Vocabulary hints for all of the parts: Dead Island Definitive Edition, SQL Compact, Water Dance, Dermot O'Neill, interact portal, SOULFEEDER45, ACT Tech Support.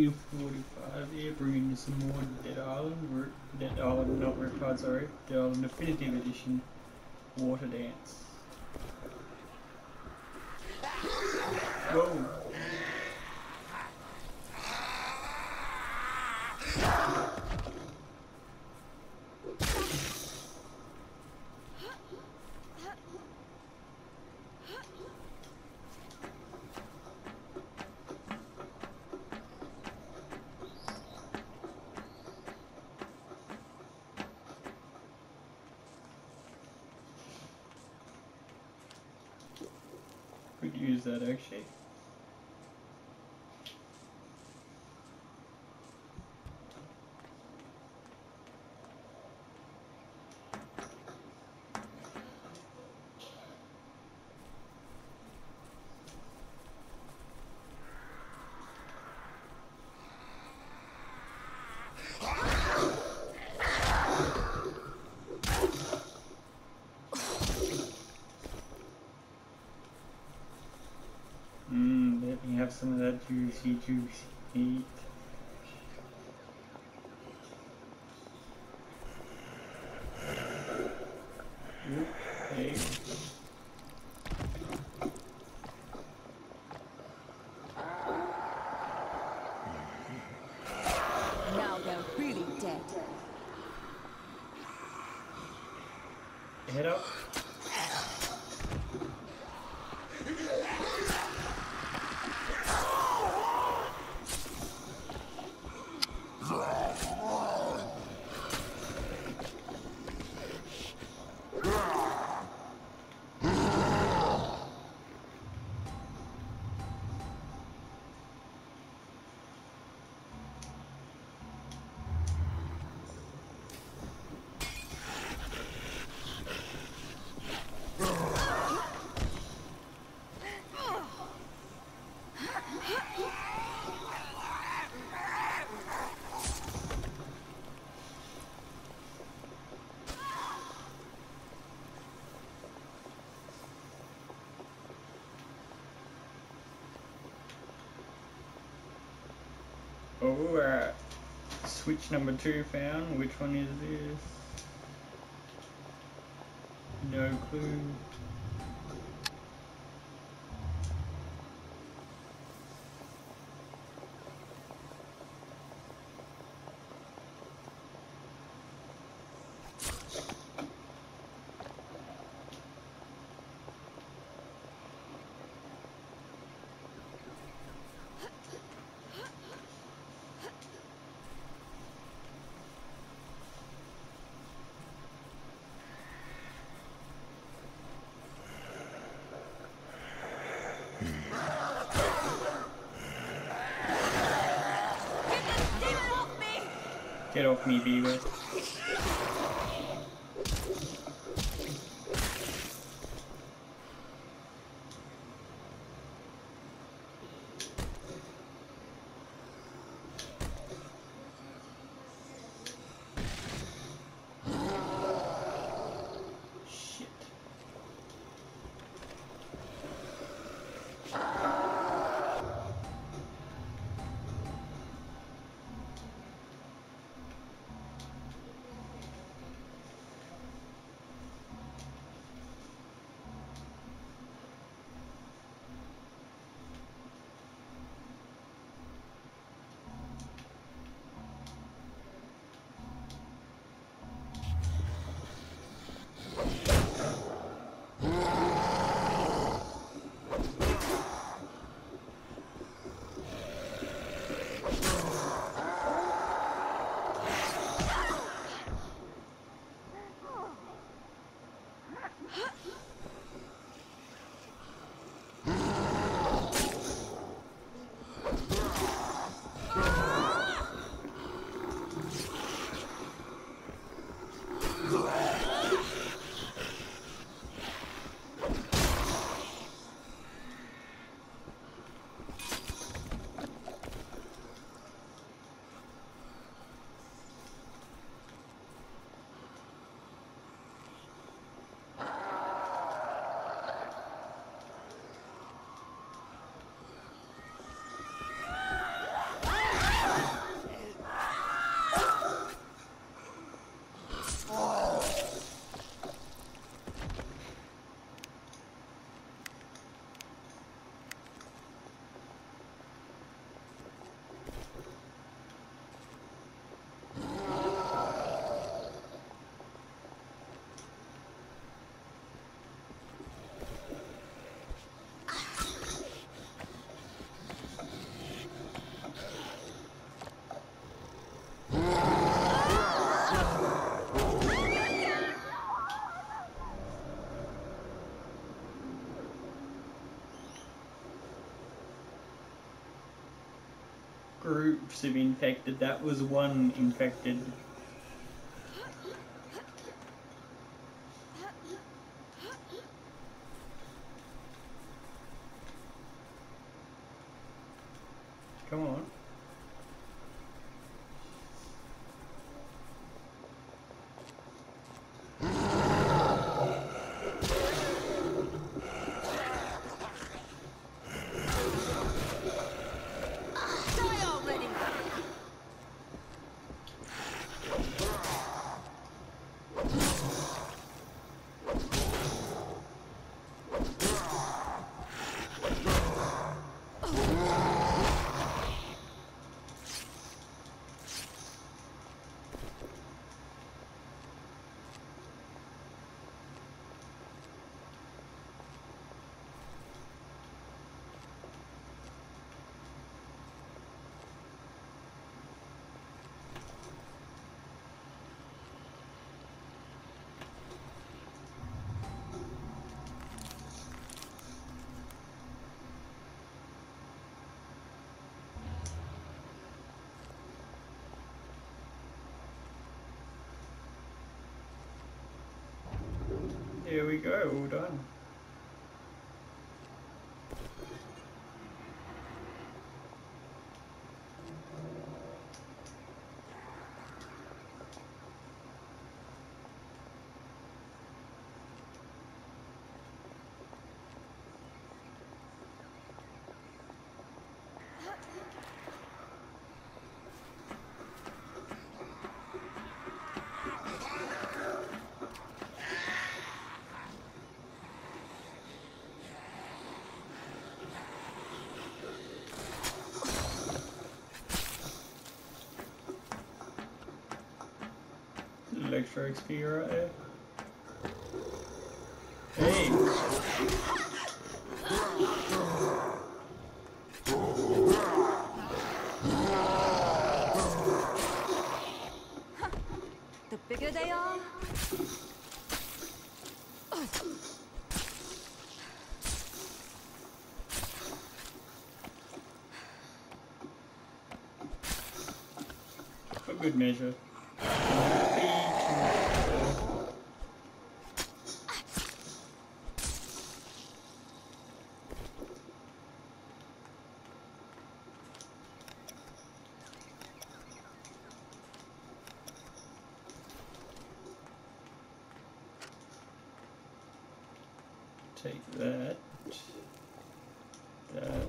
SOULFEEDER45 here, bringing you some more Dead Island Definitive Edition, Water Dance. Whoa! Could use that actually. Have some of that juicy heat. Okay. Now they're really dead. Head up. Alright, switch number 2 found. Which one is this? No clue. Get off me, Beaver. Shit. groups of infected, that was one infected. Come on. Here we go, all done. Extra XP right there. Hey! Take that. That.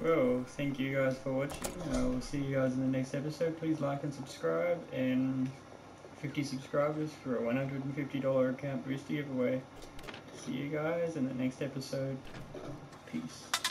Well, thank you guys for watching. I will see you guys in the next episode. Please like and subscribe, and 50 subscribers for a $150 account booster giveaway. See you guys in the next episode. Peace.